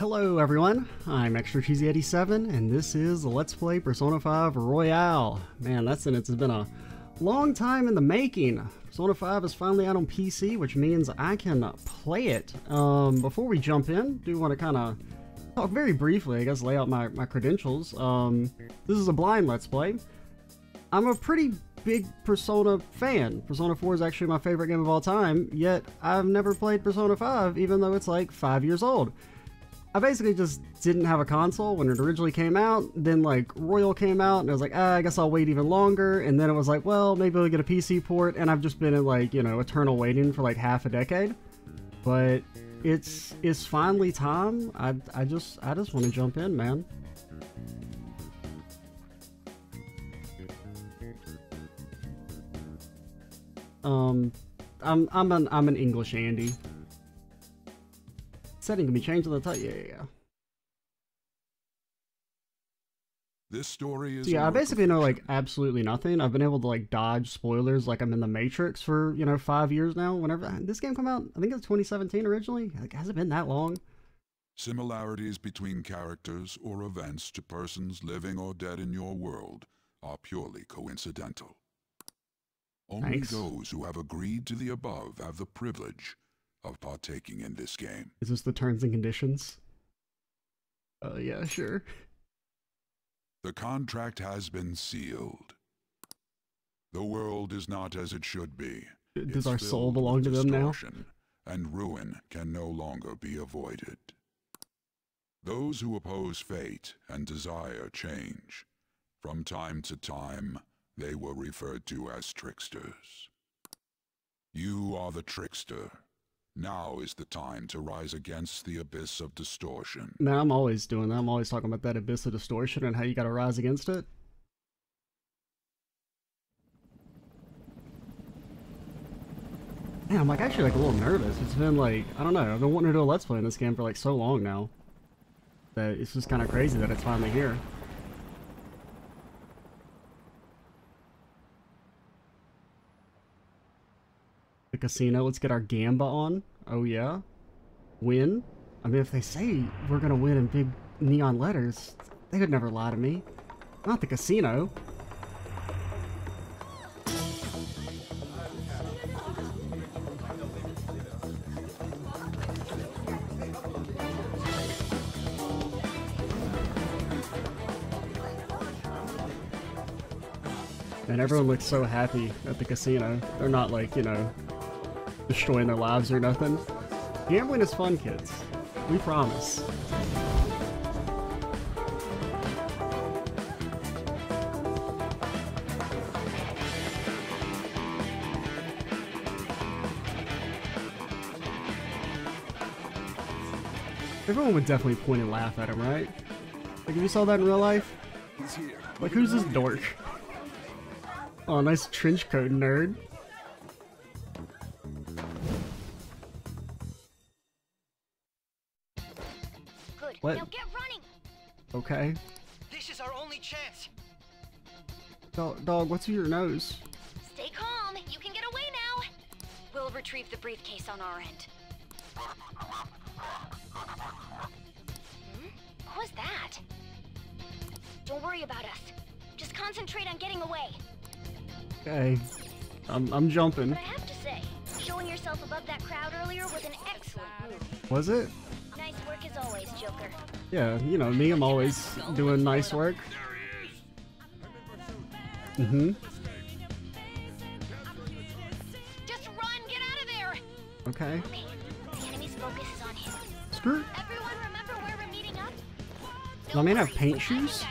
Hello everyone, I'm ExtraCheesy87 and this is Let's Play Persona 5 Royal. Man, that sentence has been a long time in the making. Persona 5 is finally out on PC, which means I can play it. Before we jump in, do want to kind of talk very briefly, I guess, lay out my credentials. This is a blind Let's Play. I'm a pretty big Persona fan. Persona 4 is actually my favorite game of all time, yet I've never played Persona 5, even though it's like 5 years old. I basically just didn't have a console when it originally came out, then like Royal came out, and I was like, I guess I'll wait even longer, and then it was like, well, maybe I'll get a PC port, and I've just been in like, you know, eternal waiting for like half a decade. But it's finally time. I just want to jump in, man. I'm an English Andy. Setting can be changed on the title. Yeah. This story is. So yeah, I basically know like absolutely nothing. I've been able to like dodge spoilers like I'm in the Matrix for, you know, 5 years now. Whenever this game came out, I think it was 2017 originally. Like, has it been that long? Similarities between characters or events to persons living or dead in your world are purely coincidental. Only those who have agreed to the above have the privilege of partaking in this game. Is this the terms and conditions? Yeah, sure. The contract has been sealed. The world is not as it should be. Does our soul belong to them now? And ruin can no longer be avoided. Those who oppose fate and desire change, from time to time, they were referred to as tricksters. You are the trickster. Now is the time to rise against the abyss of distortion. Man, I'm always doing that. I'm always talking about that abyss of distortion and how you gotta rise against it. Man, I'm like actually like a little nervous. It's been like, I don't know, I've been wanting to do a Let's Play in this game for like so long now, that it's just kind of crazy that it's finally here. The casino, let's get our gamba on. Oh yeah, win. I mean, if they say we're gonna win in big neon letters, they could never lie to me. Not the casino. And everyone looks so happy at the casino. They're not like, you know, destroying their lives or nothing. Gambling is fun, kids. We promise. Everyone would definitely point and laugh at him, right? Like, if you saw that in real life, like, who's this dork? Oh, nice trench coat, nerd. What? Now get running. Okay. This is our only chance. Dog, what's in your nose? Stay calm. You can get away now. We'll retrieve the briefcase on our end. What was that? Don't worry about us. Just concentrate on getting away. Okay. I'm jumping. But I have to say, showing yourself above that crowd earlier was an excellent move. Was it? Nice work as always, Joker. Yeah, you know me, I'm always doing nice work. Mm-hmm. Just run, get out of there. Okay. Okay. The enemy's focus is on him. Screw. Everyone remember where we're meeting up? Does my man have paint shoes?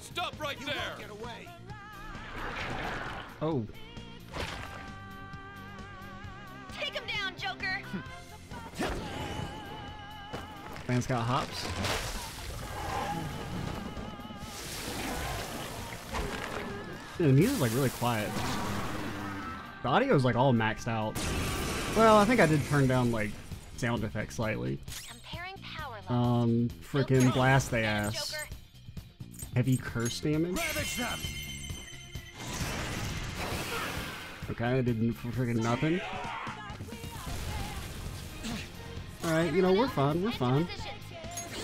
Stop right there. Get away. Oh. Take him down, Joker. Man's got hops. Dude, the music's like really quiet. The audio's like all maxed out. Well, I think I did turn down like sound effects slightly. Freaking blast they ass. Joker. Heavy curse damage. Okay, I did freaking nothing. Alright, you know, we're fine, we're fine.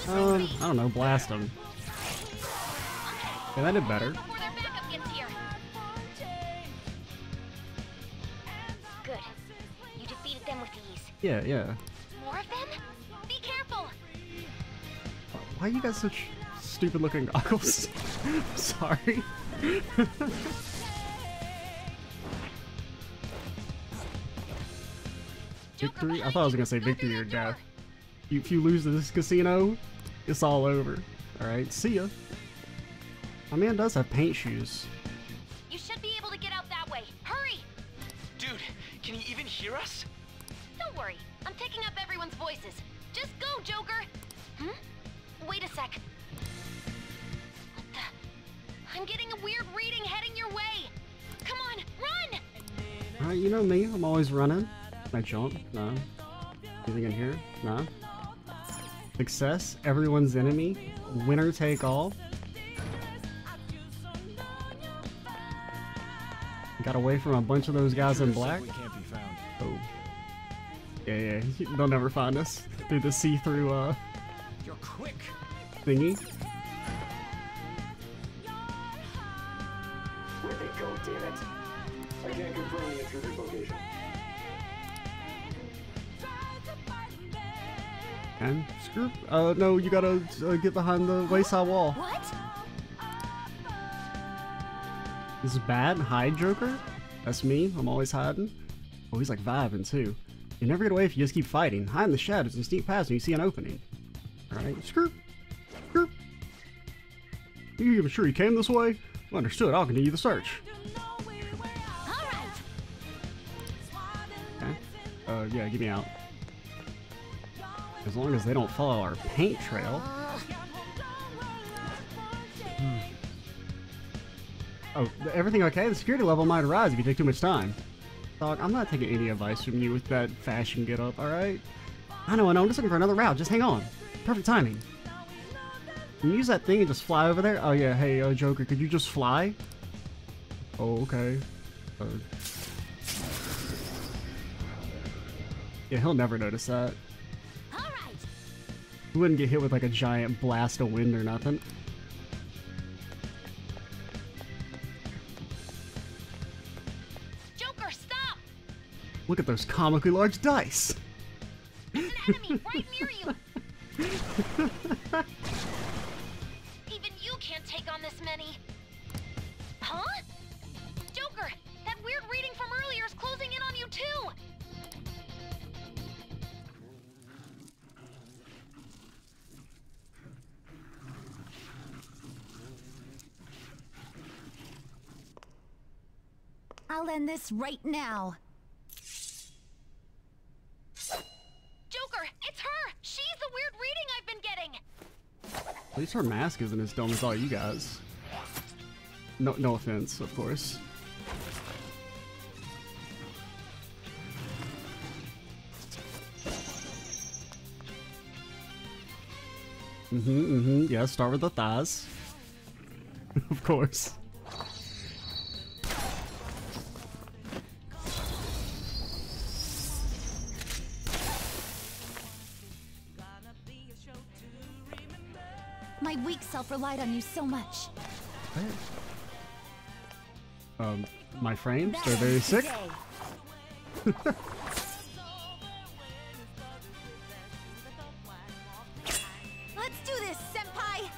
I don't know, blast them. Yeah, that did better. Good. You defeated them with ease. Yeah, yeah. More of them? Be careful! Why you got such stupid looking goggles? Sorry. Victory? I thought I was gonna say victory or death. If you lose to this casino, it's all over. Alright, see ya. My man does have paint shoes. You should be able to get out that way. Hurry! Dude, can he even hear us? Don't worry. I'm picking up everyone's voices. Just go, Joker! Hmm? Wait a sec. What the? I'm getting a weird reading heading your way. Come on, run! Alright, you know me. I'm always running. I jump? No. Anything in here? No. Success. Everyone's enemy. Winner take all. Got away from a bunch of those guys in black. Oh. Yeah, yeah. They'll never find us through the see-through thingy. Where'd they go, damn it? I can't confirm the intruder's location. And screw. No, you gotta get behind the wayside wall. What? This is bad. Hide, Joker. That's me. I'm always hiding. Oh, he's like vibing too. You never get away if you just keep fighting. Hide in the shadows and sneak past when you see an opening. All right, screw. Screw. You even sure you came this way? Well, understood. I'll continue the search. All right. Okay. Yeah, get me out. As long as they don't follow our paint trail. Oh, everything okay? The security level might rise if you take too much time. Dog, I'm not taking any advice from you with that fashion getup, alright? I know, I'm just looking for another route, just hang on. Perfect timing. Can you use that thing and just fly over there? Oh yeah, hey, Joker, could you just fly? Oh, okay. Yeah, he'll never notice that. You wouldn't get hit with like a giant blast of wind or nothing. Joker, stop! Look at those comically large dice. There's an enemy right near you. Even you can't take on this many. Huh? Joker, that weird reading from earlier is closing in on you too. I'll end this right now. Joker, it's her! She's the weird reading I've been getting! At least her mask isn't as dumb as all you guys. No offense, of course. Yeah, start with the thighs. Of course. Relied on you so much. My frames, they're very sick. Let's do this, senpai.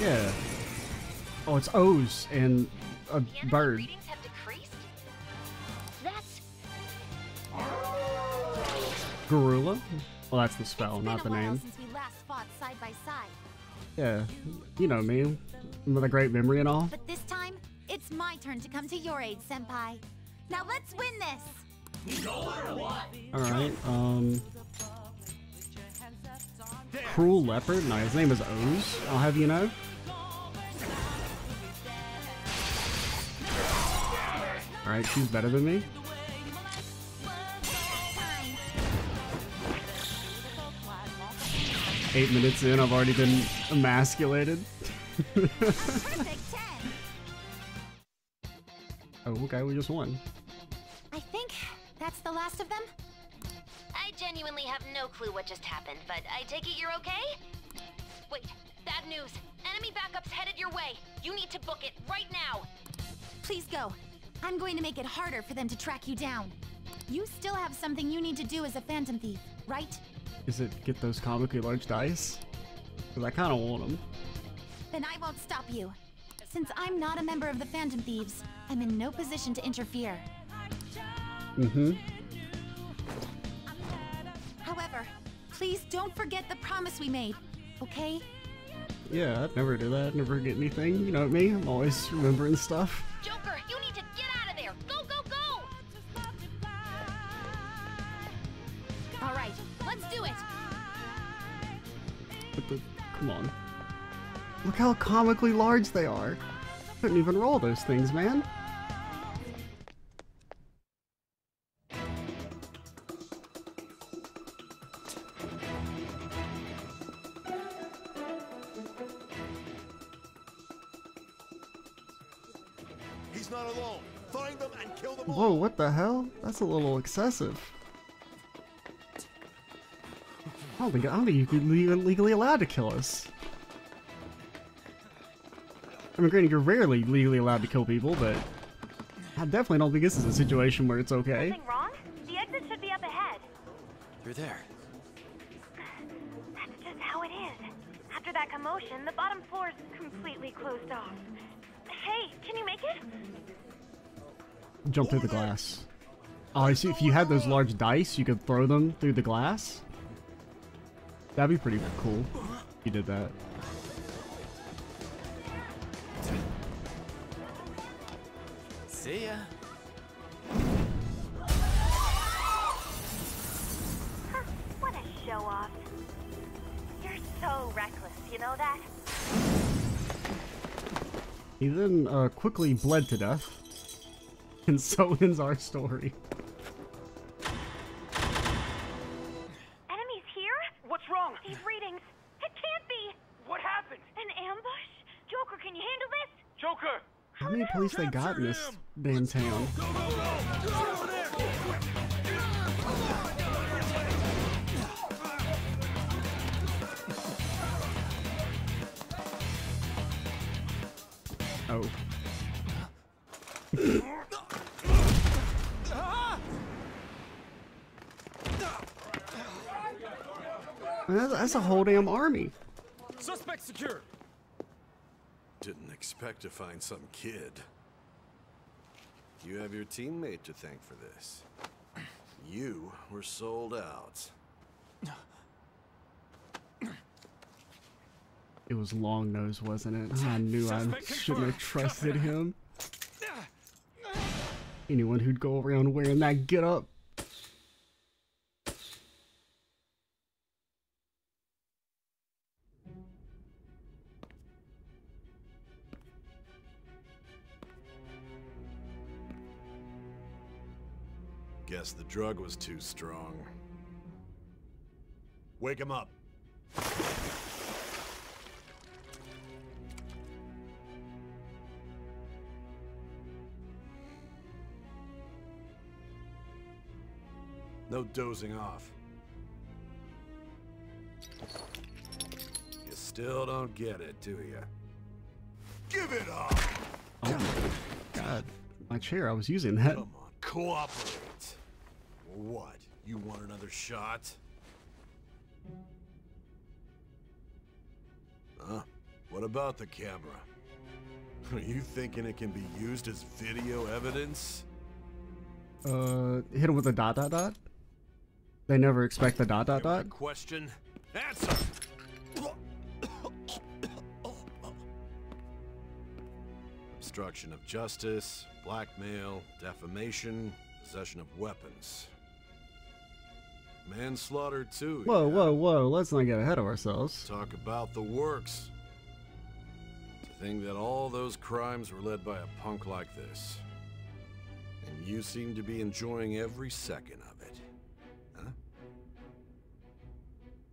Yeah. Oh, it's O's and a bird. Gorilla? Well, that's the spell, not the name. Side by side. Yeah, you know me, with a great memory and all. But this time, it's my turn to come to your aid, senpai. Now let's win this. Alright, Cruel Leopard? No, his name is Oz, I'll have you know. Alright, she's better than me. Eight minutes in, I've already been emasculated. Oh, okay, we just won. I think that's the last of them. I genuinely have no clue what just happened, but I take it you're okay? Wait, bad news. Enemy backup's headed your way. You need to book it right now. Please go. I'm going to make it harder for them to track you down. You still have something you need to do as a Phantom Thief, right? Is it get those comically large dice? Because I kind of want them. Then I won't stop you. Since I'm not a member of the Phantom Thieves, I'm in no position to interfere. Mm-hmm. However, please don't forget the promise we made, okay? Yeah, I'd never do that. I'd never forget anything. You know me. I'm always remembering stuff. Joker, you need to get out of there. Go, go, go! All right, let's do it. But come on. Look how comically large they are. I couldn't even roll those things, man. Whoa, what the hell? That's a little excessive. I don't think you could be legally allowed to kill us. I mean, granted, you're rarely legally allowed to kill people, but I definitely don't think this is a situation where it's okay. Something wrong? The exit should be up ahead. You're there. That's just how it is. After that commotion, the bottom floor is completely closed off. Hey, can you make it? Jump through the glass. Oh, I see. If you had those large dice, you could throw them through the glass. That'd be pretty cool if you did that. See ya. Huh, what a show off. You're so reckless, you know that? He then quickly bled to death. And so ends our story. Enemies here? What's wrong? These readings. It can't be. What happened? An ambush? Joker, can you handle this? Joker! How many police they got in this damn town? Go, go, go. Go over there. Oh. That's a whole damn army. Suspect secured. Didn't expect to find some kid. You have your teammate to thank for this. You were sold out. It was Long Nose, wasn't it? I knew I shouldn't have trusted him. Anyone who'd go around wearing that get up. Guess the drug was too strong. Wake him up. No dozing off. You still don't get it, do you? Give it up! Oh my God, my chair, I was using that. Come on, cooperate. What? You want another shot? Huh? What about the camera? Are you thinking it can be used as video evidence? Hit him with a dot dot dot? They never expect the dot dot dot? Question? Answer! Obstruction of justice, blackmail, defamation, possession of weapons. Manslaughter too. Whoa, yeah. Whoa, whoa, let's not get ahead of ourselves. Talk about the works. To think that all those crimes were led by a punk like this. And you seem to be enjoying every second of it.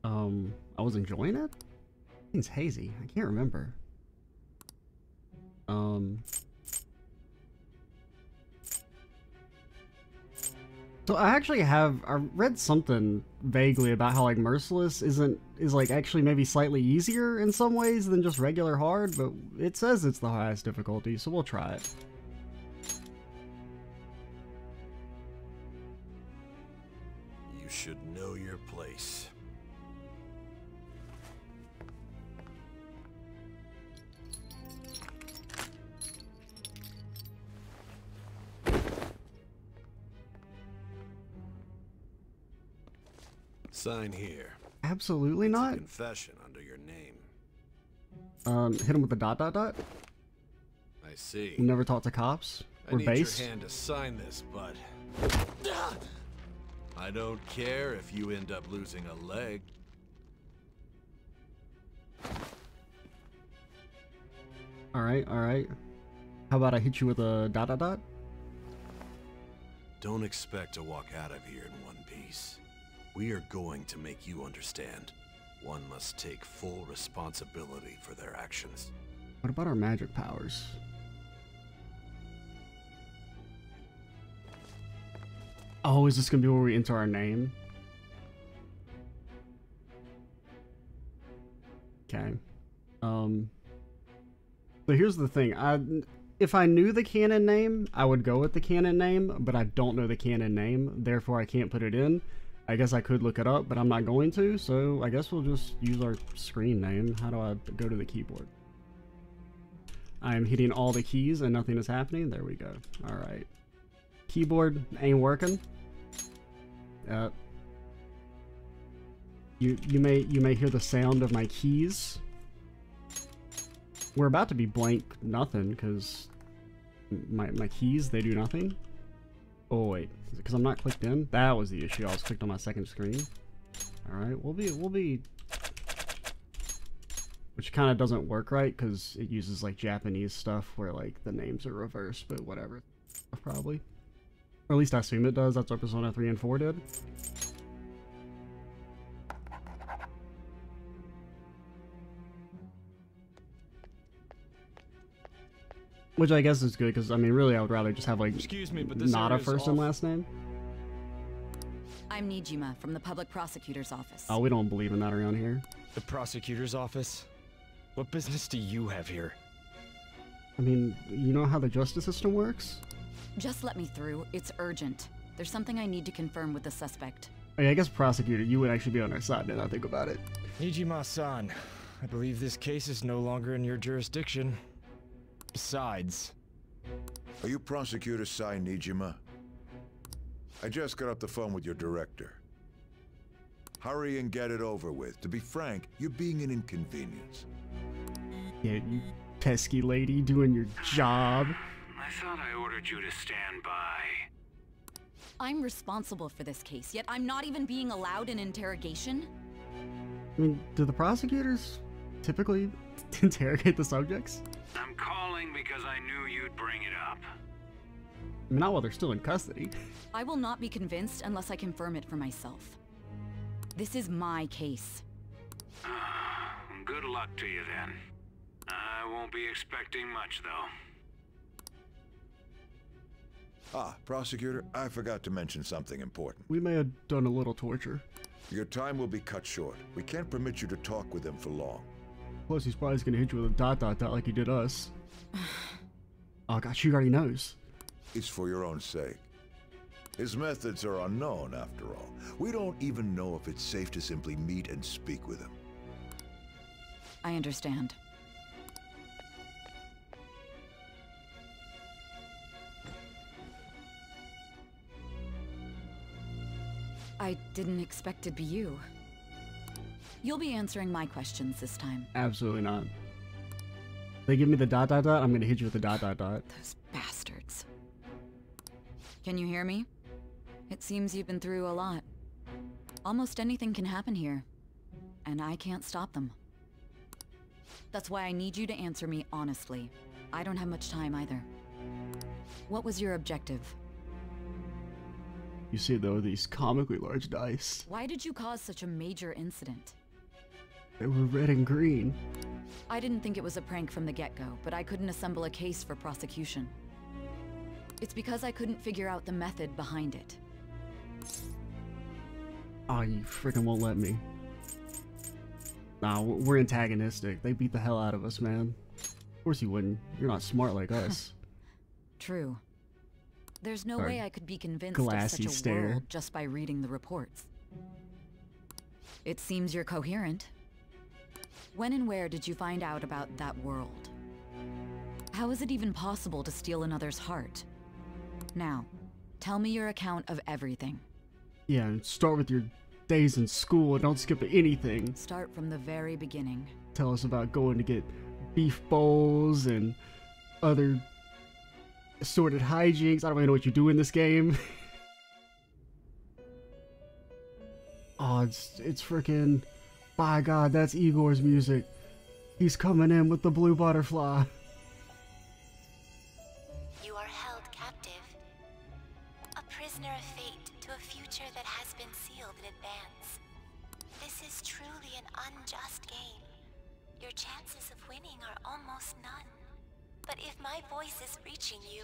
Huh? I was enjoying it? It's hazy. I can't remember. So I actually I read something vaguely about how like merciless is like actually maybe slightly easier in some ways than just regular hard, but it says it's the highest difficulty, so we'll try it. You should know your place. Sign here. Absolutely not. Confession under your name. Hit him with the ... I see. You never talk to cops. We're based. I need your hand to sign this, bud. I don't care if you end up losing a leg. All right, all right. How about I hit you with a ... Don't expect to walk out of here in one piece. We are going to make you understand. One must take full responsibility for their actions. What about our magic powers? Oh, is this gonna be where we enter our name? Okay. So here's the thing. If I knew the canon name, I would go with the canon name, but I don't know the canon name, therefore I can't put it in. I guess I could look it up, but I'm not going to, so I guess we'll just use our screen name. How do I go to the keyboard? I'm hitting all the keys and nothing is happening. There we go. All right. Keyboard ain't working. You may hear the sound of my keys. We're about to be blank nothing because my keys, they do nothing. Oh wait, is it 'cause I'm not clicked in? That was the issue. I was clicked on my second screen. All right, we'll be, which kind of doesn't work right 'cause it uses like Japanese stuff where like the names are reversed, but whatever, probably. Or at least I assume it does. That's what Persona 3 and 4 did. Which I guess is good, because I mean, really, I would rather just have like not a first and last name. I'm Niijima from the Public Prosecutor's Office. Oh, we don't believe in that around here. The Prosecutor's Office? What business do you have here? I mean, you know how the justice system works? Just let me through. It's urgent. There's something I need to confirm with the suspect. I mean, I guess prosecutor, you would actually be on our side now I think about it. Niijima-san, I believe this case is no longer in your jurisdiction. Besides, are you Prosecutor Sae Niijima? I just got off the phone with your director. Hurry and get it over with. To be frank, you're being an inconvenience. Yeah, you pesky lady doing your job. I thought I ordered you to stand by. I'm responsible for this case, yet I'm not even being allowed an interrogation? I mean, do the prosecutors typically interrogate the subjects? I'm calling because I knew you'd bring it up. Not while they're still in custody. I will not be convinced unless I confirm it for myself. This is my case. Good luck to you then. I won't be expecting much though. Ah, Prosecutor, I forgot to mention something important. We may have done a little torture. Your time will be cut short. We can't permit you to talk with them for long. Plus, he's probably gonna hit you with a ... like he did us. Oh god, she already knows. It's for your own sake. His methods are unknown, after all. We don't even know if it's safe to simply meet and speak with him. I understand. I didn't expect it'd be you. You'll be answering my questions this time. Absolutely not. They give me the ... I'm gonna hit you with the ... Those bastards. Can you hear me? It seems you've been through a lot. Almost anything can happen here, and I can't stop them. That's why I need you to answer me honestly. I don't have much time either. What was your objective? You see, though, these comically large dice. Why did you cause such a major incident? They were red and green. I didn't think it was a prank from the get-go, but I couldn't assemble a case for prosecution. It's because I couldn't figure out the method behind it. Oh, you freaking won't let me. Nah, we're antagonistic. They beat the hell out of us, man. Of course you wouldn't. You're not smart like us. True. There's no way I could be convinced of such a world just by reading the reports. It seems you're coherent. When and where did you find out about that world? How is it even possible to steal another's heart? Now, tell me your account of everything. Yeah, and start with your days in school and don't skip anything. Start from the very beginning. Tell us about going to get beef bowls and other assorted hijinks. I don't really know what you do in this game. Oh, it's freaking... By God, that's Igor's music. He's coming in with the blue butterfly. You are held captive. A prisoner of fate to a future that has been sealed in advance. This is truly an unjust game. Your chances of winning are almost none. But if my voice is reaching you,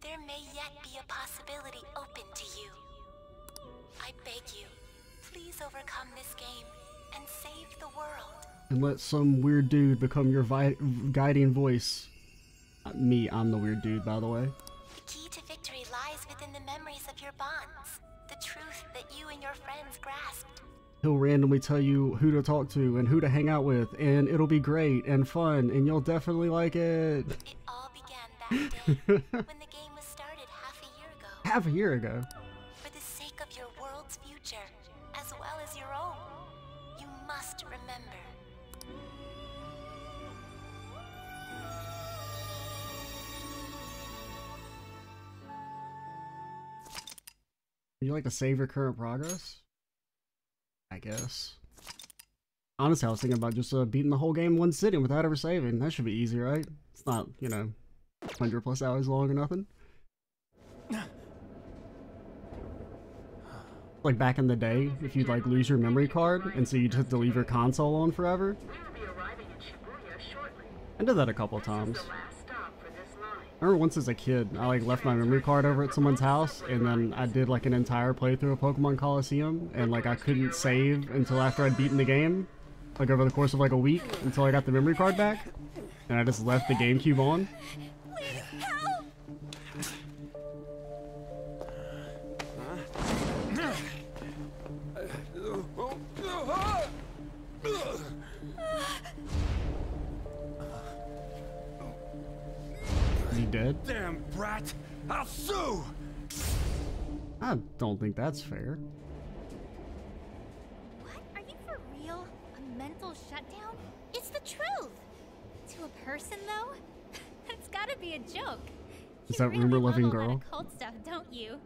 there may yet be a possibility open to you. I beg you, please overcome this game and save the world. And let some weird dude become your guiding voice. Me, I'm the weird dude, by the way. The key to victory lies within the memories of your bonds. The truth that you and your friends grasped. He'll randomly tell you who to talk to and who to hang out with, and it'll be great and fun, and you'll definitely like it. It all began that day when the game was started half a year ago. Half a year ago. For the sake of your world's future, as well as your own, you must remember. Would you like to save your current progress? I guess. Honestly, I was thinking about just beating the whole game in one sitting without ever saving. That should be easy, right? It's not, you know, 100 plus hours long or nothing. Like back in the day, if you'd like lose your memory card and so you just have to leave your console on forever. I did that a couple of times. I remember once as a kid, I like left my memory card over at someone's house, and then I did like an entire playthrough of Pokemon Coliseum, and like I couldn't save until after I'd beaten the game, like over the course of like a week, until I got the memory card back, and I just left the GameCube on. Please help! Dead? Damn brat! I'll sue! I don't think that's fair. What? Are you for real? A mental shutdown? It's the truth! To a person, though? That's gotta be a joke. Is that rumor loving girl? Cult stuff, don't you?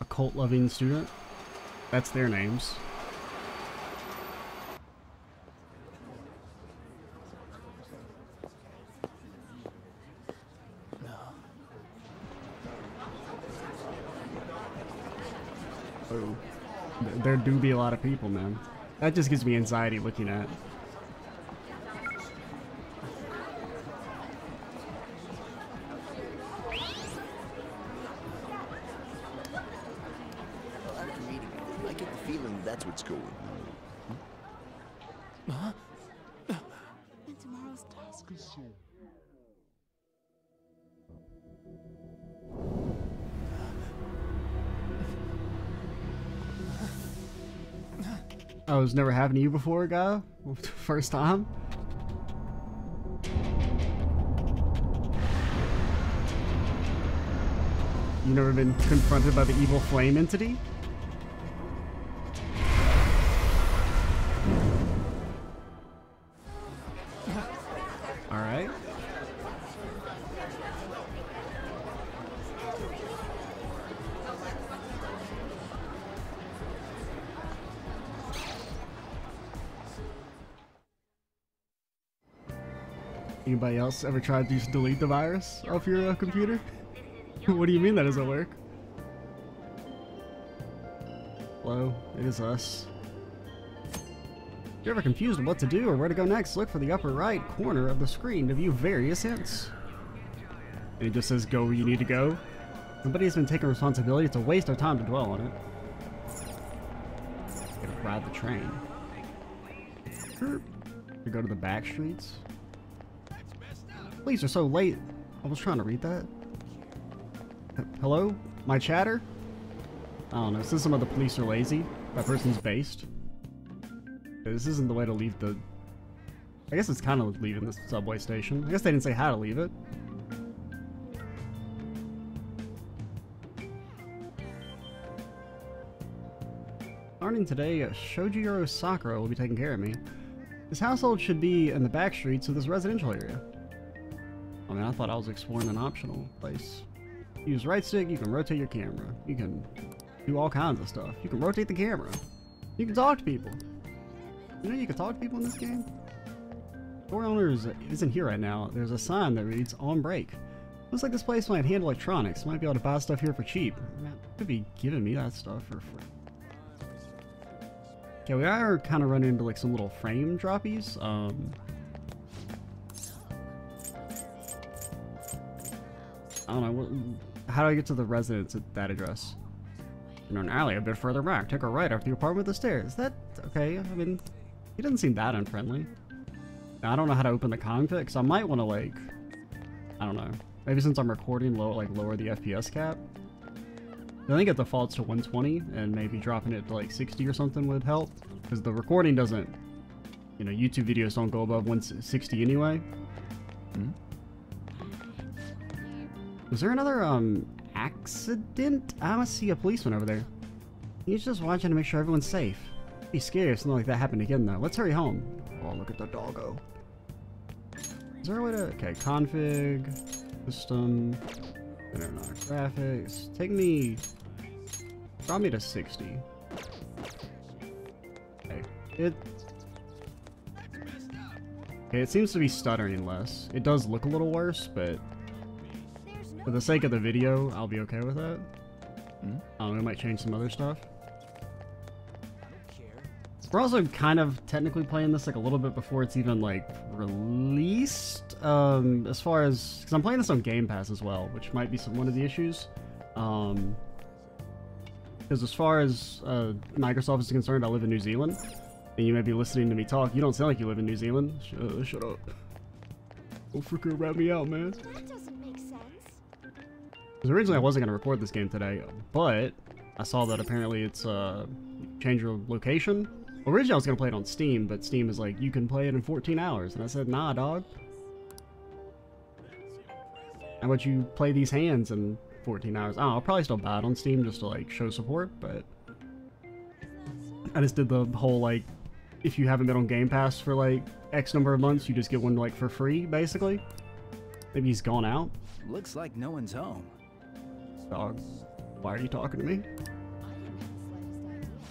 A cult loving student? That's their names. There do be a lot of people, man. That just gives me anxiety looking at. I get the feeling that's what's going on. Huh? And tomorrow's task is soon. Oh, it's never happened to you before, guy? First time? You've never been confronted by the evil flame entity? Alright. Anybody else ever tried to just delete the virus off your computer? What do you mean that doesn't work? Hello, it is us. If you're ever confused what to do or where to go next, look for the upper right corner of the screen to view various hints. And it just says go where you need to go. Nobody's been taking responsibility. It's a waste of time to dwell on it. Gotta ride the train. To go to the back streets. Please, you're so late. I was trying to read that. Hello? My chatter? I don't know. Since some of the police are lazy, that person's based. This isn't the way to leave the... I guess it's kind of leaving the subway station. I guess they didn't say how to leave it. Starting today, Sojiro Sakura will be taking care of me. This household should be in the back streets of this residential area. I mean, I thought I was exploring an optional place. Use right stick, you can rotate your camera. You can do all kinds of stuff. You can rotate the camera. You can talk to people. You know you can talk to people in this game? Door owner isn't here right now. There's a sign that reads, on break. Looks like this place might handle electronics. Might be able to buy stuff here for cheap. Man, could be giving me that stuff for free. Okay, we are kind of running into like some little frame droppies. I don't know. How do I get to the residence at that address? In an alley a bit further back. Take a right after the apartment with the stairs. That okay? I mean, he doesn't seem that unfriendly. Now, I don't know how to open the config, so I might want to like, I don't know. Maybe since I'm recording low, like lower the FPS cap. I think it defaults to 120, and maybe dropping it to like 60 or something would help, because the recording doesn't. You know, YouTube videos don't go above 160 anyway. Hmm. Was there another, accident? I must see a policeman over there. He's just watching to make sure everyone's safe. It'd be scary if something like that happened again, though. Let's hurry home. Oh, look at the doggo. Is there a way to... Okay, config, system, internet graphics. Take me... Drop me to 60. Okay, it seems to be stuttering less. It does look a little worse, but... For the sake of the video, I'll be okay with that. Hmm? I don't know, it might change some other stuff. We're also kind of technically playing this like a little bit before it's even like released. As far as, because I'm playing this on Game Pass as well, which might be one of the issues. Because as far as Microsoft is concerned, I live in New Zealand, and you may be listening to me talk. You don't sound like you live in New Zealand. Shut up! Don't freaking rat me out, man. Because originally I wasn't going to record this game today, but I saw that apparently it's change your location. Originally I was going to play it on Steam, but Steam is like, you can play it in 14 hours. And I said, nah, dog. How about you play these hands in 14 hours? Oh, I'll probably still buy it on Steam just to like show support, but... I just did the whole like, if you haven't been on Game Pass for like X number of months, you just get one like for free, basically. Maybe he's gone out. Looks like no one's home. Dog, why are you talking to me?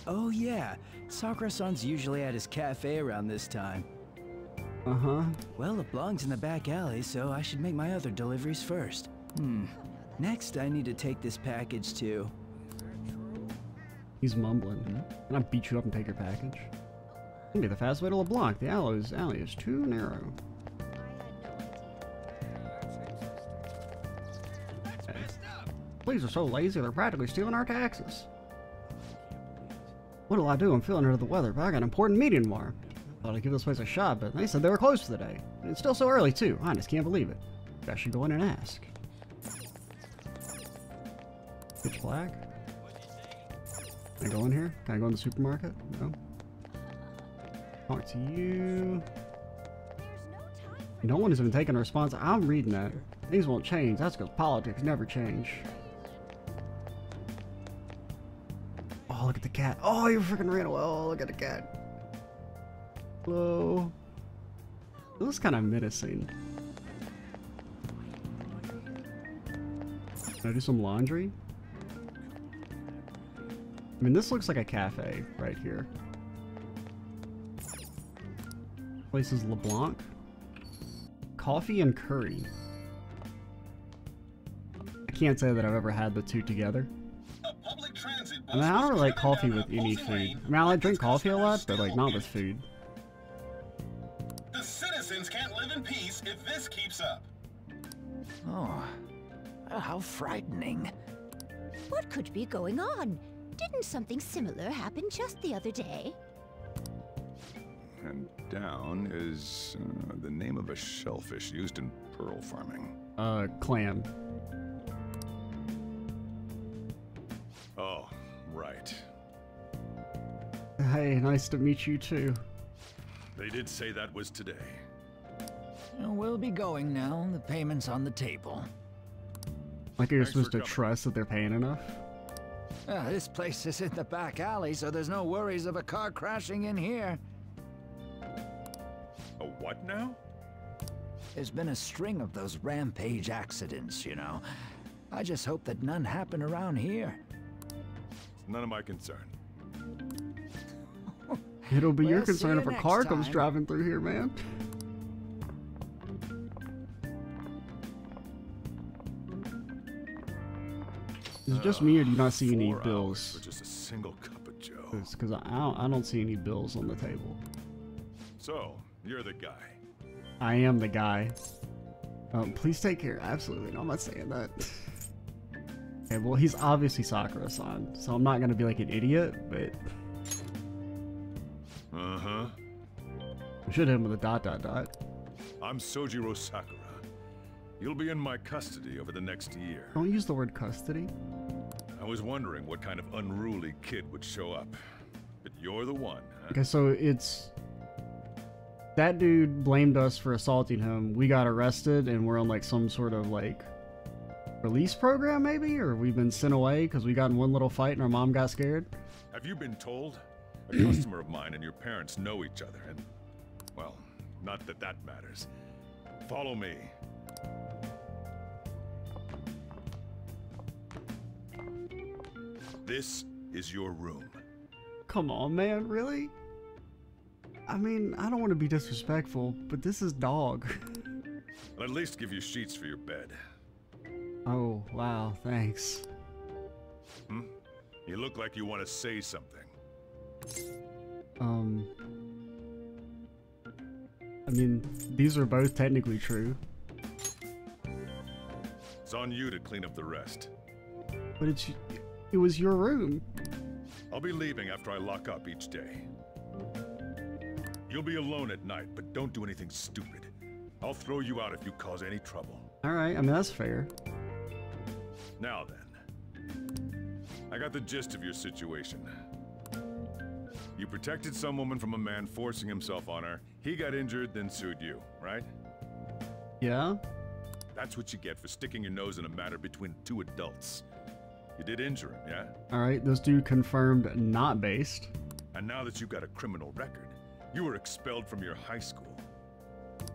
Oh yeah, Sakura-san's usually at his cafe around this time. Uh-huh. Well, LeBlanc's in the back alley, so I should make my other deliveries first. Hmm. Next, I need to take this package to... He's mumbling. Mm-hmm. And I'll beat you up and take your package. Maybe the fast way to LeBlanc. The alley is too narrow. Police are so lazy, they're practically stealing our taxes. What'll I do? I'm feeling under the weather, but I got an important meeting tomorrow. Thought I'd give this place a shot, but they said they were closed for the day. And it's still so early, too. I just can't believe it. I should go in and ask. Pitch black. Can I go in here? Can I go in the supermarket? No. Talk to you. No one has been taking a response. I'm reading that. Things won't change. That's because politics never change. Oh, look at the cat. Oh, you freaking ran away. Oh, look at the cat. Hello. This is kind of menacing. Can I do some laundry? I mean, this looks like a cafe right here. Place is LeBlanc. Coffee and curry. I can't say that I've ever had the two together. I mean, I don't really like coffee with any food. I mean, I like drink coffee a lot, but like not with food. The citizens can't live in peace if this keeps up. Oh, how frightening. What could be going on? Didn't something similar happen just the other day? And down is the name of a shellfish used in pearl farming. Clam. Oh, right. Hey, nice to meet you too. They did say that was today. We'll be going now. The payment's on the table. Like you're supposed to trust that they're paying enough? This place is in the back alley, so there's no worries of a car crashing in here. A what now? There's been a string of those rampage accidents, you know. I just hope that none happen around here. None of my concern. It'll be your concern if a car comes driving through here, man. Is it just me, or do you not see any bills? For just a single cup of joe. Because I don't see any bills on the table. So, you're the guy. I am the guy. Please take care. Absolutely. No, I'm not saying that. Okay, well, he's obviously Sakura-san, so I'm not going to be like an idiot, but... Uh-huh. I should hit him with a ... I'm Sojiro Sakura. You'll be in my custody over the next year. Don't use the word custody. I was wondering what kind of unruly kid would show up. But you're the one, huh? Okay, so it's... That dude blamed us for assaulting him. We got arrested and we're on like some sort of like release program maybe? Or we've been sent away because we got in one little fight and our mom got scared? Have you been told? A customer of mine and your parents know each other and, well, not that that matters. Follow me. This is your room. Come on, man, really? I mean, I don't want to be disrespectful, but this is dog. I'll at least give you sheets for your bed. Oh, wow, thanks. Hmm? You look like you want to say something. I mean, these are both technically true. It's on you to clean up the rest. But it was your room. I'll be leaving after I lock up each day. You'll be alone at night, but don't do anything stupid. I'll throw you out if you cause any trouble. Alright, I mean, that's fair. Now then. I got the gist of your situation. You protected some woman from a man forcing himself on her. He got injured, then sued you, right? Yeah. That's what you get for sticking your nose in a matter between two adults. You did injure him, yeah? Alright, this dude confirmed not based. And now that you've got a criminal record, you were expelled from your high school.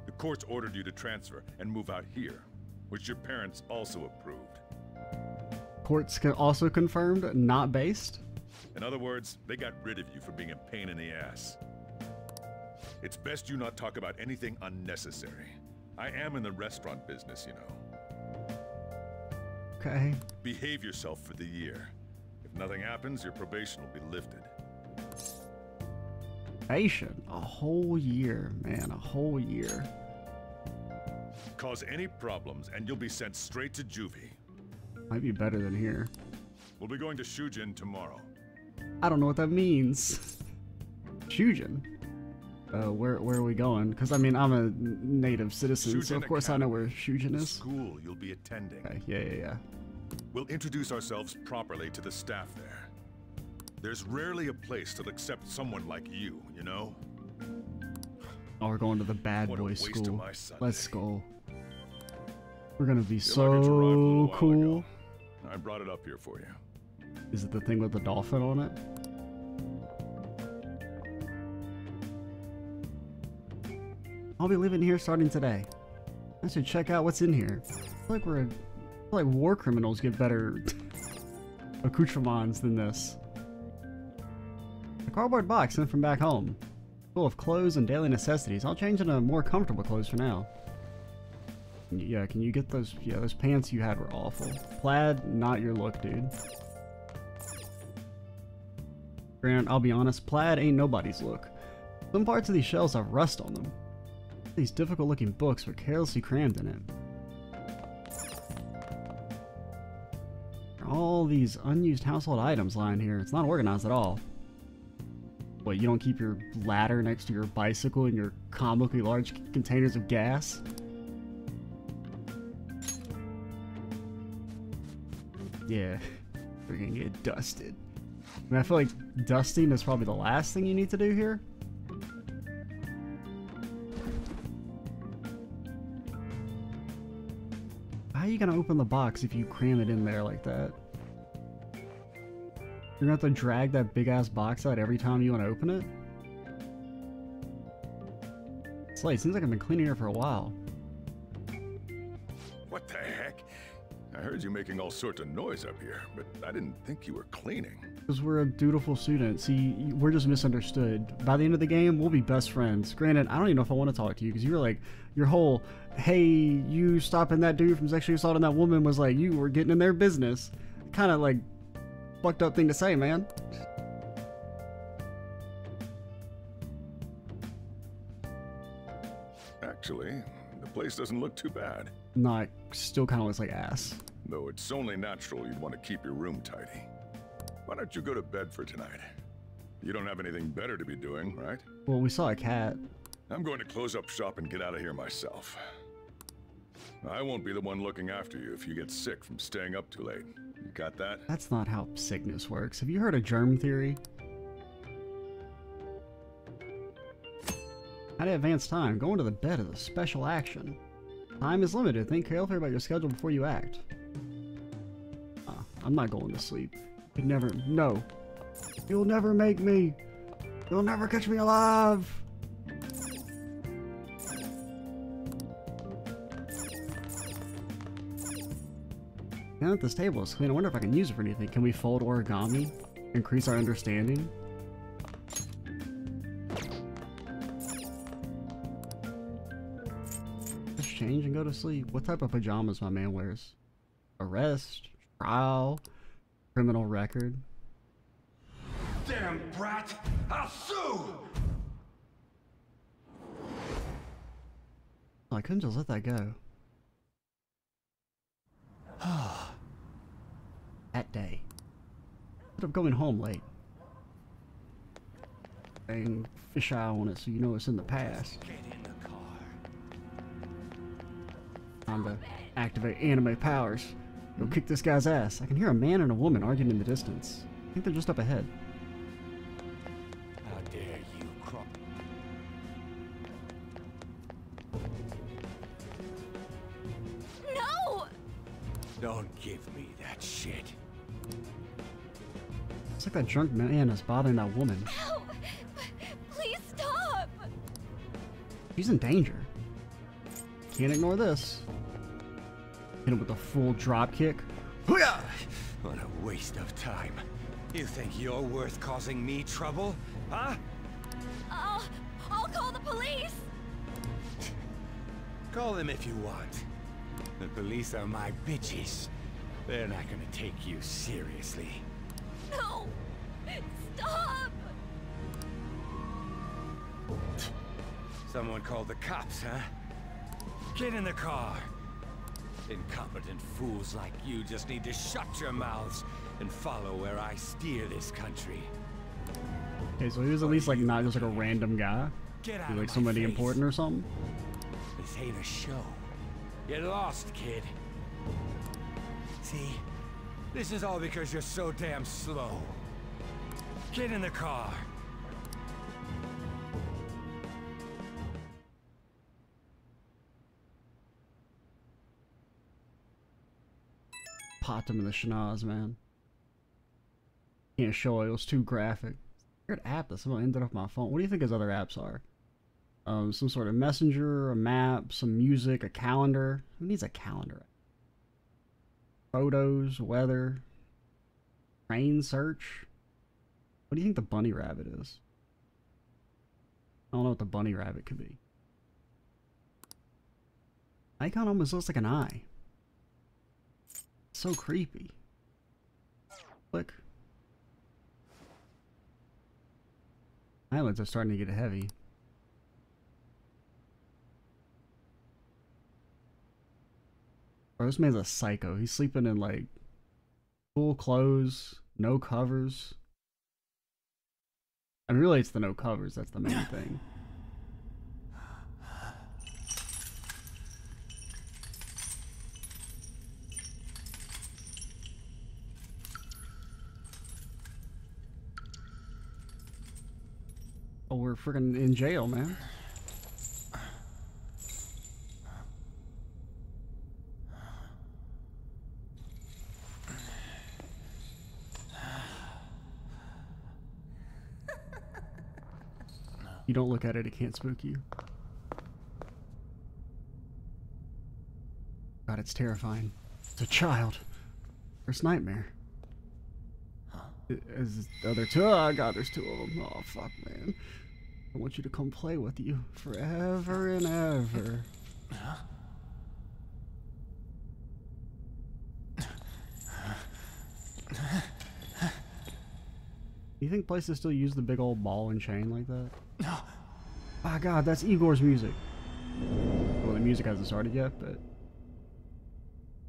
The courts ordered you to transfer and move out here, which your parents also approved. Courts also confirmed not based? In other words, they got rid of you for being a pain in the ass. It's best you not talk about anything unnecessary. I am in the restaurant business, you know. Okay. Behave yourself for the year. If nothing happens, your probation will be lifted. A whole year, man, a whole year. Cause any problems and you'll be sent straight to juvie. Might be better than here. We'll be going to Shujin tomorrow. I don't know what that means. Shujin? Where are we going? Because I mean, I'm a native citizen, Shujin so of course Academy. I know where Shujin is. School you'll be attending. Okay. Yeah. We'll introduce ourselves properly to the staff there. There's rarely a place that'll accept someone like you, you know? Oh, we're going to the bad boy school. Let's go. We're gonna be so cool. I brought it up here for you. Is it the thing with the dolphin on it? I'll be living here starting today. I should check out what's in here. I feel like war criminals get better accoutrements than this. A cardboard box sent from back home, full of clothes and daily necessities. I'll change into more comfortable clothes for now. Yeah, can you get those? Yeah, those pants you had were awful. Plaid, not your look, dude. Grant, I'll be honest, plaid ain't nobody's look. Some parts of these shelves have rust on them. These difficult-looking books were carelessly crammed in it. all these unused household items lying here. It's not organized at all. What, you don't keep your ladder next to your bicycle and your comically large containers of gas? Yeah, we're gonna get dusted. I mean, I feel like dusting is probably the last thing you need to do here. How are you gonna open the box if you cram it in there like that? You're gonna have to drag that big ass box out every time you wanna open it? It's like, it seems like I've been cleaning here for a while. What the heck? I heard you making all sorts of noise up here, but I didn't think you were cleaning. Because we're a dutiful student. See, we're just misunderstood. By the end of the game, we'll be best friends. Granted, I don't even know if I want to talk to you, because you were like, your whole, hey, you stopping that dude from sexually assaulting that woman was like, you were getting in their business. Kind of like, fucked up thing to say, man. Actually, the place doesn't look too bad. No, it still kind of looks like ass. Though it's only natural you'd want to keep your room tidy. Why don't you go to bed for tonight? You don't have anything better to be doing, right? Well, we saw a cat. I'm going to close up shop and get out of here myself. I won't be the one looking after you if you get sick from staying up too late. You got that? That's not how sickness works. Have you heard of germ theory? How to advance time. Going to the bed is a special action. Time is limited. Think carefully about your schedule before you act. I'm not going to sleep. You'd never. No. You'll never make me. You'll never catch me alive. Now that this table is clean, I wonder if I can use it for anything. Can we fold origami? Increase our understanding? Change and go to sleep. What type of pajamas my man wears? Arrest, trial, criminal record. Damn brat! I'll sue! I couldn't just let that go. That day. Ended up going home late. Dang fish eye on it so you know it's in the past. Time to activate anime powers. Go kick this guy's ass. I can hear a man and a woman arguing in the distance. I think they're just up ahead. How dare you crop. No! Don't give me that shit. It's like that drunk man is bothering that woman. No! Please stop! She's in danger. Can't ignore this. Hit him with a full drop kick. What a waste of time. You think you're worth causing me trouble, huh? I'll call the police. Call them if you want. The police are my bitches. They're not gonna take you seriously. No, stop. Someone called the cops, huh? Get in the car. Incompetent fools like you just need to shut your mouths and follow where I steer this country. Okay, so he was at least like not just like a random guy. Get out. He was like somebody important or something. This ain't a show. Get lost, kid. See, this is all because you're so damn slow. Get in the car. Popped him in the schnoz, man. Can't show it. It was too graphic. Weird app that someone ended up on my phone. What do you think his other apps are? Some sort of messenger, a map, some music, a calendar. Who needs a calendar? Photos, weather, train search. What do you think the bunny rabbit is? I don't know what the bunny rabbit could be. Icon almost looks like an eye. So creepy. Click. Eyelids are starting to get heavy. Bro, this man's a psycho. He's sleeping in like Cool clothes, no covers. And really it's the no covers, that's the main thing. Oh, we're freaking in jail, man. You don't look at it, it can't spook you. God, it's terrifying. It's a child. First nightmare. As the other two. Oh, God, there's two of them. Oh, fuck, man. I want you to come play with you forever and ever. You think places still use the big old ball and chain like that? No. My God, that's Igor's music. Well, the music hasn't started yet, but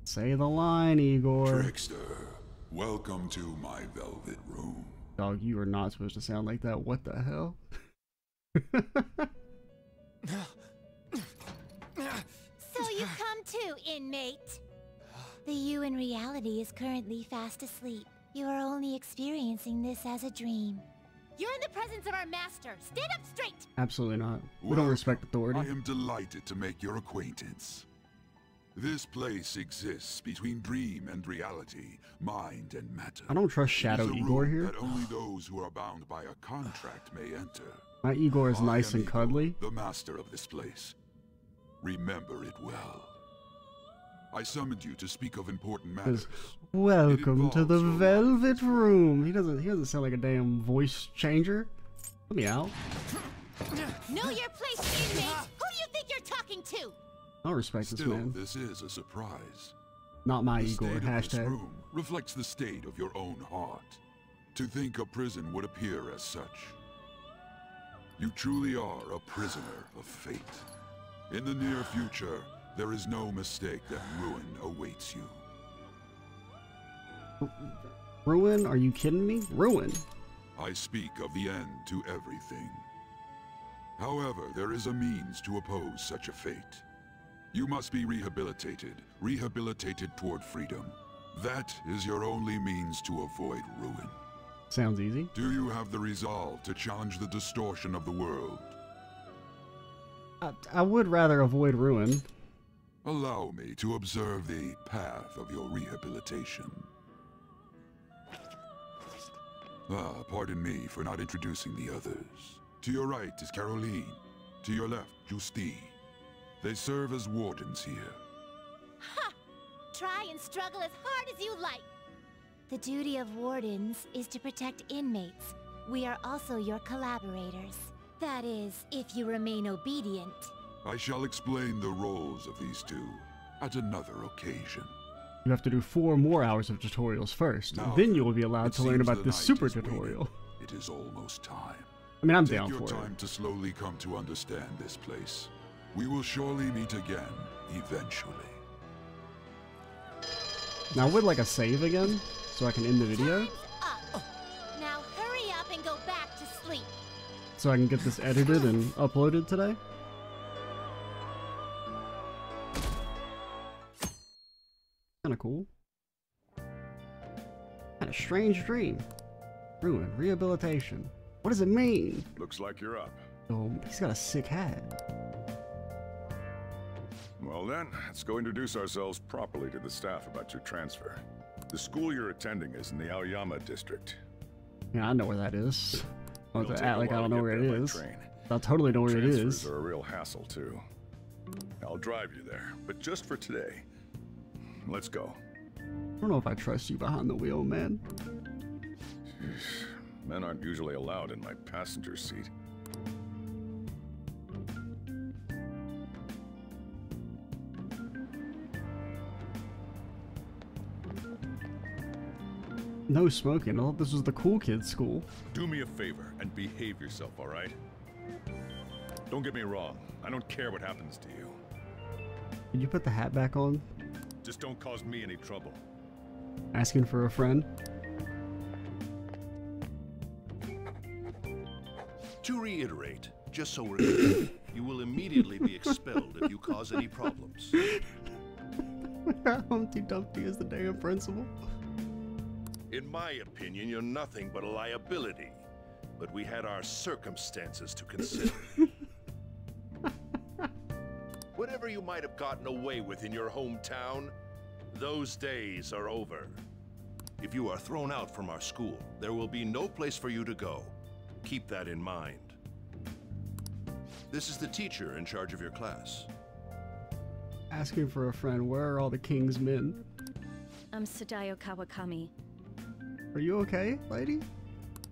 say the line, Igor. Trickster, welcome to my velvet room. Dog, you are not supposed to sound like that. What the hell? So you come too, inmate. The you in reality is currently fast asleep. You are only experiencing this as a dream. You're in the presence of our master. Stand up straight. Absolutely not. We don't respect authority. I am delighted to make your acquaintance. This place exists between dream and reality, mind and matter. I don't trust Shadow Igor here. That only those who are bound by a contract may enter. My Igor is nice and cuddly. The master of this place. Remember it well. I summoned you to speak of important matters. Welcome to the Velvet Room. He doesn't sound like a damn voice changer. Let me out. Know your place, inmate. Who do you think you're talking to? I don't respect this man. This is a surprise. Not my Igor. Hashtag. This room reflects the state of your own heart. To think a prison would appear as such. You truly are a prisoner of fate. In the near future, there is no mistake that ruin awaits you. Ruin? Are you kidding me? Ruin? I speak of the end to everything. However, there is a means to oppose such a fate. You must be rehabilitated, toward freedom. That is your only means to avoid ruin. Sounds easy. Do you have the resolve to challenge the distortion of the world? I would rather avoid ruin. Allow me to observe the path of your rehabilitation. Ah, pardon me for not introducing the others. To your right is Caroline. To your left, Justine. They serve as wardens here. Ha! Try and struggle as hard as you like. The duty of wardens is to protect inmates. We are also your collaborators. That is, if you remain obedient. I shall explain the roles of these two at another occasion. You have to do 4 more hours of tutorials first. Now, then you will be allowed to learn about this super tutorial. It is almost time. I mean, I'm down for it. Take your time to slowly come to understand this place. We will surely meet again, eventually. Now I would like a save again, so I can end the video. Now hurry up and go back to sleep. So I can get this edited and uploaded today. Kinda cool. Kinda strange dream. Ruin. Rehabilitation. What does it mean? Looks like you're up. Oh, he's got a sick hat. Well then, let's go introduce ourselves properly to the staff about your transfer. The school you're attending is in the Aoyama district. Yeah, I know where that is. I don't act like I don't know where it is. I totally know where it is. Transfers are a real hassle too. I'll drive you there, but just for today. Let's go. I don't know if I trust you behind the wheel, man. Men aren't usually allowed in my passenger seat. No smoking. I thought this was the cool kids' school. Do me a favor and behave yourself, all right? Don't get me wrong. I don't care what happens to you. Can you put the hat back on? Just don't cause me any trouble. asking for a friend. To reiterate, just so we're clear, you will immediately be expelled if you cause any problems. Humpty Dumpty is the damn principal. In my opinion, you're nothing but a liability. But we had our circumstances to consider. Whatever you might have gotten away with in your hometown, those days are over. If you are thrown out from our school, there will be no place for you to go. Keep that in mind. This is the teacher in charge of your class. Asking for a friend, where are all the king's men? I'm Sadayo Kawakami. Are you okay, lady?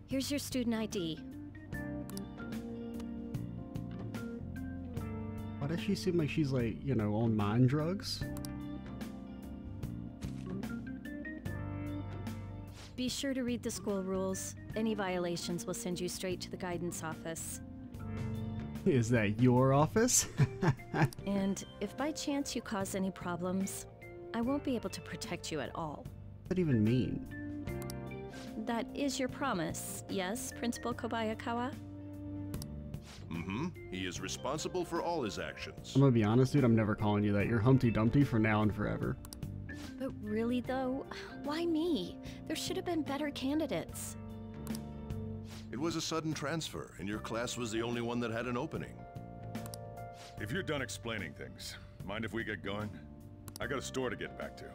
Here's your student ID. Why does she seem like she's like, you know, on mind drugs? Be sure to read the school rules. Any violations will send you straight to the guidance office. Is that your office? And if by chance you cause any problems, I won't be able to protect you at all. What does that even mean? That is your promise, yes, Principal Kobayakawa? Mm-hmm. He is responsible for all his actions. I'm gonna be honest, dude, I'm never calling you that. You're Humpty Dumpty for now and forever. But really, though, why me? There should have been better candidates. It was a sudden transfer, and your class was the only one that had an opening. If you're done explaining things, mind if we get going? I got a store to get back to.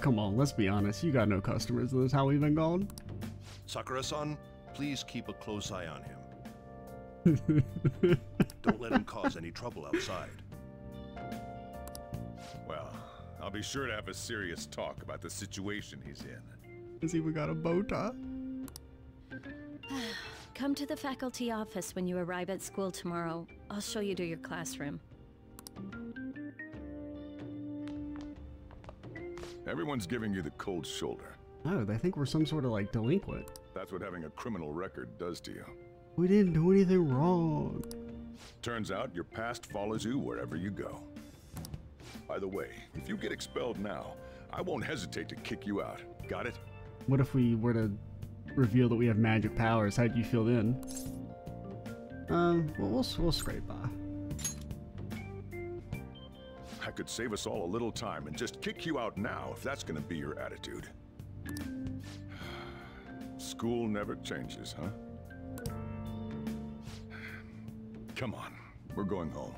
Come on, let's be honest. You got no customers. That's how we've been going. Sakura-san, please keep a close eye on him. Don't let him cause any trouble outside. Well, I'll be sure to have a serious talk about the situation he's in. He's even got a bow tie. Come to the faculty office when you arrive at school tomorrow. I'll show you to your classroom. Everyone's giving you the cold shoulder. Oh, they think we're some sort of, like, delinquent. That's what having a criminal record does to you. We didn't do anything wrong. Turns out your past follows you wherever you go. By the way, if you get expelled now, I won't hesitate to kick you out. Got it? What if we were to reveal that we have magic powers? How'd you feel then? Well, we'll scrape by. I could save us all a little time and just kick you out now if that's gonna be your attitude. School never changes, huh? Come on, we're going home.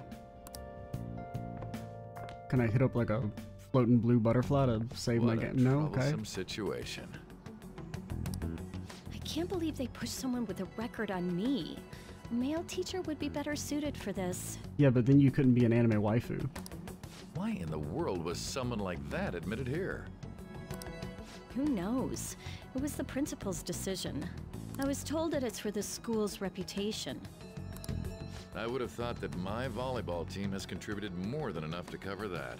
Can I hit up like a floating blue butterfly to save my game? No, okay. Some situation. I can't believe they pushed someone with a record on me. A male teacher would be better suited for this. Yeah, but then you couldn't be an anime waifu. Why in the world was someone like that admitted here? Who knows? It was the principal's decision. I was told that it's for the school's reputation. I would have thought that my volleyball team has contributed more than enough to cover that.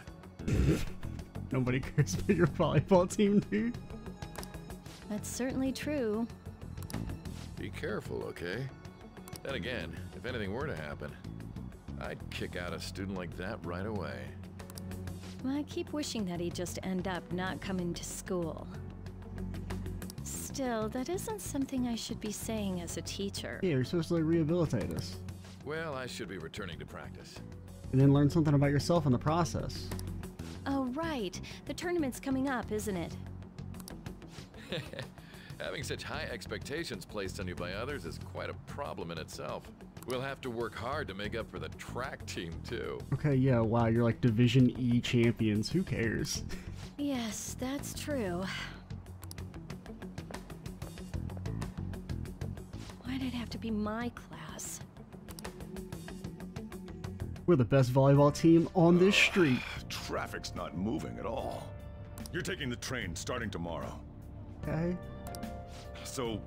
Nobody cares about your volleyball team, dude. That's certainly true. Be careful, okay? Then again, if anything were to happen, I'd kick out a student like that right away. Well, I keep wishing that he'd just end up not coming to school. Still, that isn't something I should be saying as a teacher. Yeah, you're supposed to like, rehabilitate us. Well, I should be returning to practice. And then learn something about yourself in the process. Oh, right. The tournament's coming up, isn't it? Having such high expectations placed on you by others is quite a problem in itself. We'll have to work hard to make up for the track team, too. Okay, yeah, wow, you're like Division E champions. Who cares? Yes, that's true. Why did it have to be my class? We're the best volleyball team on this street. Traffic's not moving at all. You're taking the train starting tomorrow. Okay. So,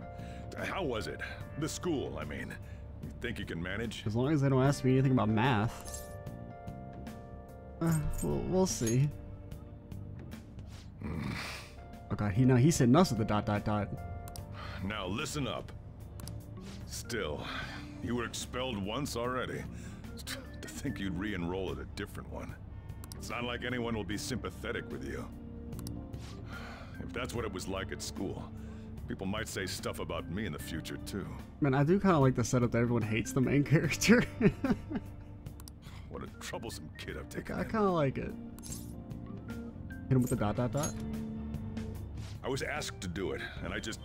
how was it? The school, I mean. You think you can manage? As long as they don't ask me anything about math. We'll see. Oh god, he said nuts with the ... Now listen up. Still, you were expelled once already. To think you'd re-enroll at a different one. It's not like anyone will be sympathetic with you. That's what it was like at school. People might say stuff about me in the future, too. Man, I do kind of like the setup that everyone hates the main character. What a troublesome kid I've taken. I kind of like it. Hit him with the dot, dot, dot. I was asked to do it, and I just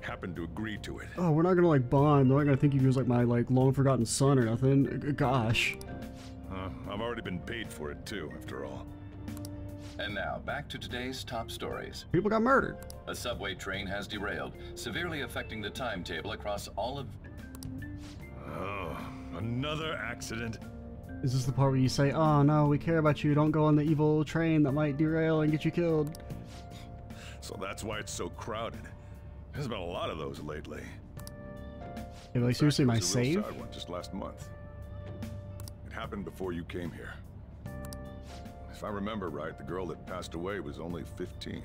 happened to agree to it. Oh, we're not gonna like bond. We're not gonna think you was like my like long forgotten son or nothing. Gosh. I've already been paid for it too, after all. And now back to today's top stories. People got murdered. A subway train has derailed, severely affecting the timetable across all of. Oh, another accident. Is this the part where you say, "Oh no, we care about you. Don't go on the evil train that might derail and get you killed." So that's why it's so crowded. There's been a lot of those lately. Yeah, like seriously, my save? One just last month. It happened before you came here. If I remember right, the girl that passed away was only 15.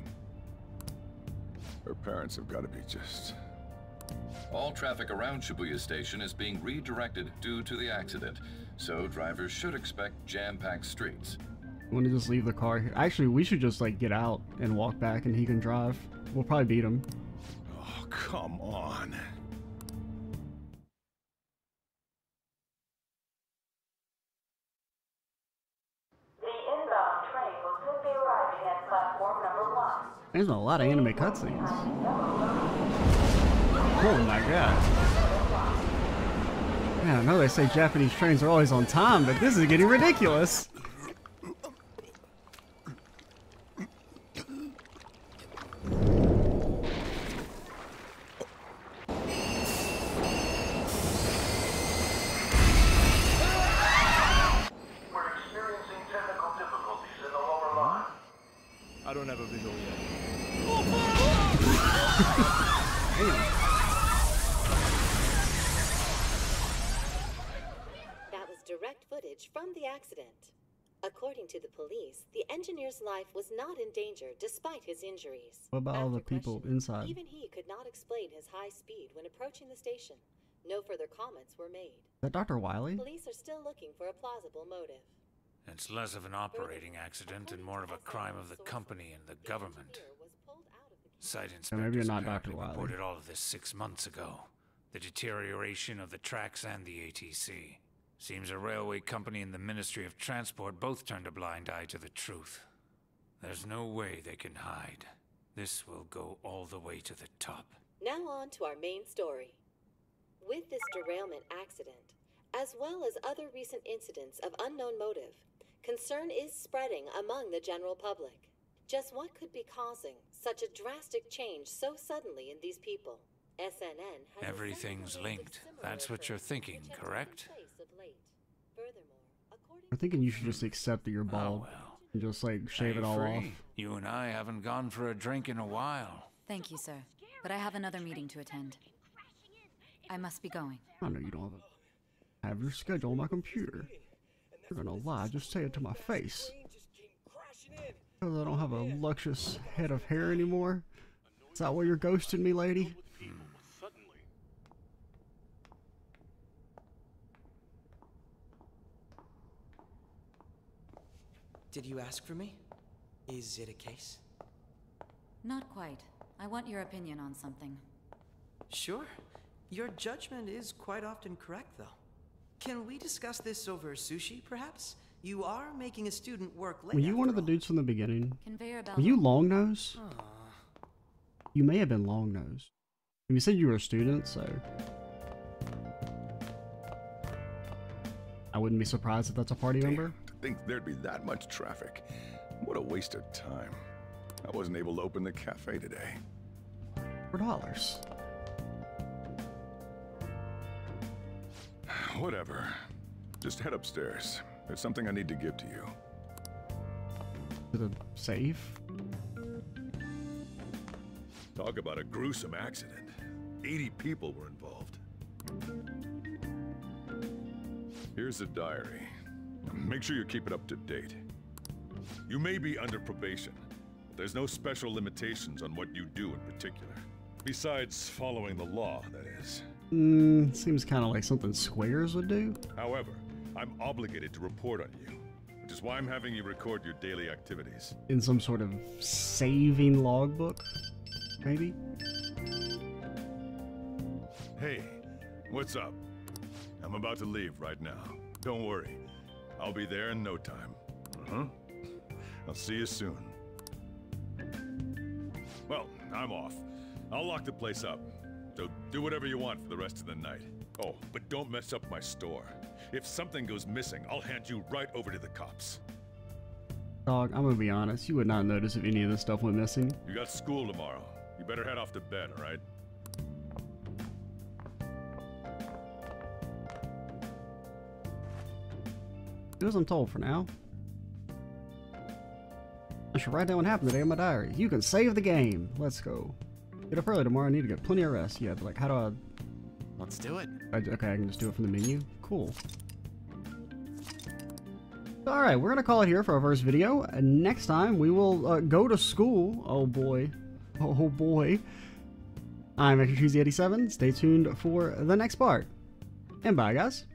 Her parents have got to be just... All traffic around Shibuya Station is being redirected due to the accident, so drivers should expect jam-packed streets. I want to just leave the car here. Actually, we should just like get out and walk back, and he can drive. We'll probably beat him. Oh, come on. The inbound train will soon be arriving at platform number 1. There's a lot of anime cutscenes. Oh my god. Man, I know they say Japanese trains are always on time, but this is getting ridiculous. Despite his injuries. What about all the people inside? Even he could not explain his high speed when approaching the station. No further comments were made. Is that Dr. Wiley? Police are still looking for a plausible motive. It's less of an operating accident and more of a crime of the company and the government. Site inspectors reported all of this 6 months ago. The deterioration of the tracks and the ATC. Seems a railway company and the Ministry of Transport both turned a blind eye to the truth. There's no way they can hide. This will go all the way to the top. Now on to our main story. With this derailment accident, as well as other recent incidents of unknown motive, concern is spreading among the general public. Just what could be causing such a drastic change so suddenly in these people? SNN has... Everything's linked. That's what you're thinking, correct? I'm thinking you should just accept that you're bald. Oh, well. And just like shave it all off. You and I haven't gone for a drink in a while. Thank you, sir. But I have another meeting to attend. I must be going. I know you don't have a... I have your schedule on my computer. You're gonna lie, just say it to my face. Because I don't have a luscious head of hair anymore. Is that why you're ghosting me, lady? Did you ask for me? Is it a case? Not quite. I want your opinion on something. Sure. Your judgment is quite often correct, though. Can we discuss this over sushi, perhaps? You are making a student work late. Were you one of the dudes from the beginning? Were you Long Nose? Aww. You may have been Long Nose. You said you were a student, so... I wouldn't be surprised if that's a party member. Think there'd be that much traffic. What a waste of time. I wasn't able to open the cafe today. $4. Whatever. Just head upstairs. There's something I need to give to you. Is it a safe? Talk about a gruesome accident. 80 people were involved. Here's a diary. Make sure you keep it up to date. You may be under probation, but there's no special limitations on what you do in particular. Besides following the law, that is. Seems kind of like something Squares would do. However, I'm obligated to report on you, which is why I'm having you record your daily activities. In some sort of saving logbook, maybe? Hey, what's up? I'm about to leave right now. Don't worry. I'll be there in no time. Uh-huh. I'll see you soon. Well, I'm off. I'll lock the place up. So do whatever you want for the rest of the night. Oh, but don't mess up my store. If something goes missing, I'll hand you right over to the cops. Dog, I'm gonna be honest. You would not notice if any of this stuff went missing. You got school tomorrow. You better head off to bed, all right? Do as I'm told for now. I should write down what happened today in my diary. You can save the game. Let's go. Get up early tomorrow. I need to get plenty of rest. Yeah, but like, how do I... Let's do it. Okay, I can just do it from the menu. Cool. Alright, we're going to call it here for our first video. And next time, we will go to school. Oh, boy. Oh, boy. I'm ExtraCheesy87. Stay tuned for the next part. And bye, guys.